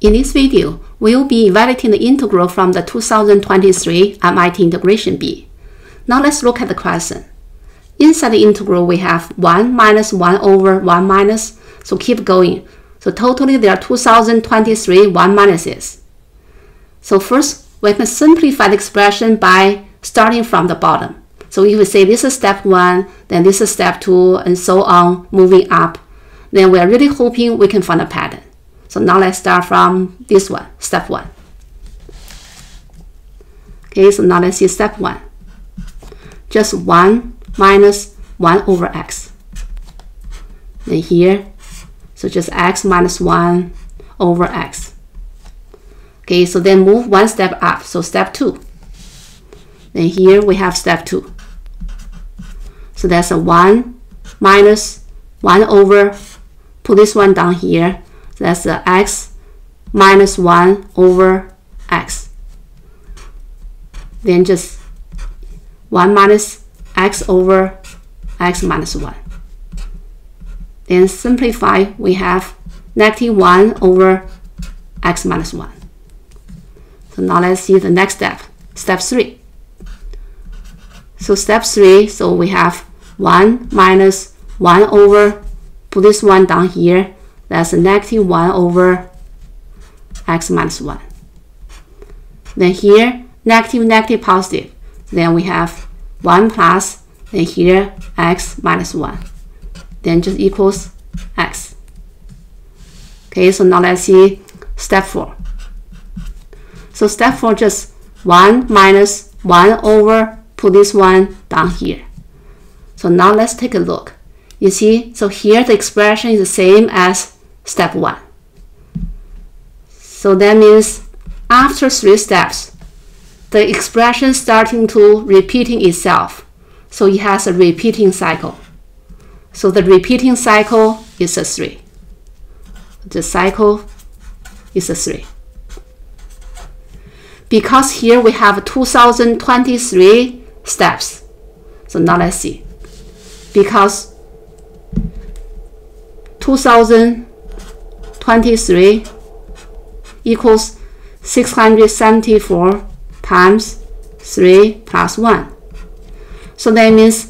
In this video, we'll be evaluating the integral from the 2023 MIT Integration B. Now let's look at the question. Inside the integral, we have 1 minus 1 over 1 minus, so keep going. So totally there are 2023 1 minuses. So first, we can simplify the expression by starting from the bottom. So if we say this is step 1, then this is step 2, and so on, moving up, then we are really hoping we can find a pattern. So now let's start from this one, step 1. Okay, so now let's see step 1. Just 1 minus 1 over x. Then here, so just x minus 1 over x. Okay, so then move one step up, so step 2. Then here we have step 2. So that's a 1 minus 1 over, put this one down here. So that's the x minus 1 over x. Then just 1 minus x over x minus 1. Then simplify, we have negative 1 over x minus 1. So now let's see the next step, step 3. So step 3, so we have 1 minus 1 over, put this one down here. That's negative 1 over x minus 1. Then here, negative, negative, positive. Then we have 1 plus, then here, x minus 1. Then just equals x. Okay, so now let's see step 4. So step 4, just 1 minus 1 over, put this one down here. So now let's take a look. You see, so here the expression is the same as step 1. So that means after 3 steps, the expression starting to repeating itself. So it has a repeating cycle. So the repeating cycle is a 3. The cycle is a 3. Because here we have 2023 steps. So now let's see. Because 2023 equals 674 times 3 plus 1. So that means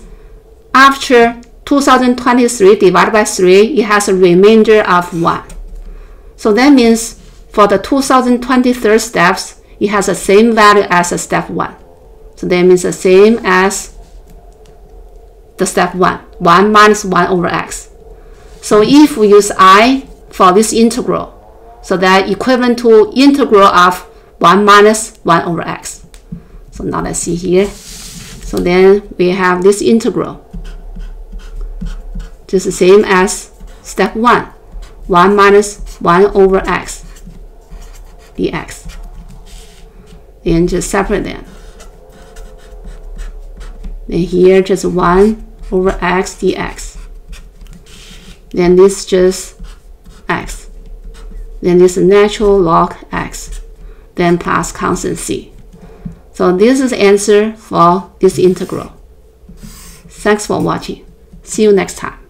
after 2023 divided by 3, it has a remainder of 1. So that means for the 2023 steps, it has the same value as a step 1. So that means the same as the step 1, 1 minus 1 over x. So if we use I for this integral, so that equivalent to integral of 1 minus 1 over x. So now let's see here. So then we have this integral. Just the same as step 1, 1 minus 1 over x dx. Then just separate them. Then here just 1 over x dx. Then this just x. Then this natural log x. Then plus constant c. So this is the answer for this integral. Thanks for watching. See you next time.